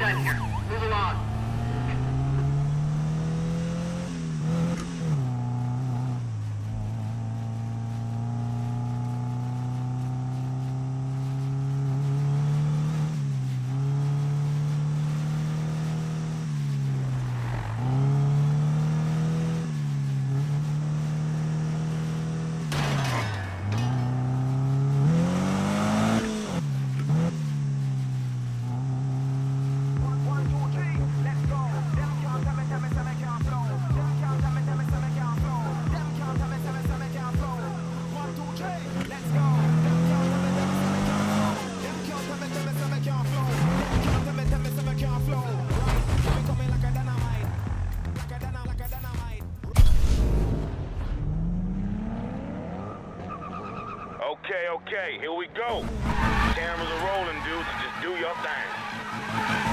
done here. Move along. Okay, here we go. Cameras are rolling, dudes, so just do your thing.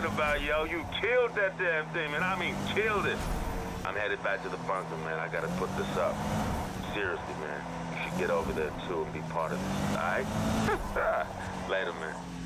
talking about, yo? You killed that damn thing, man. I mean, killed it. I'm headed back to the bunker, man. I gotta put this up. Seriously, man. You should get over there, too, and be part of this, all right? Later, man.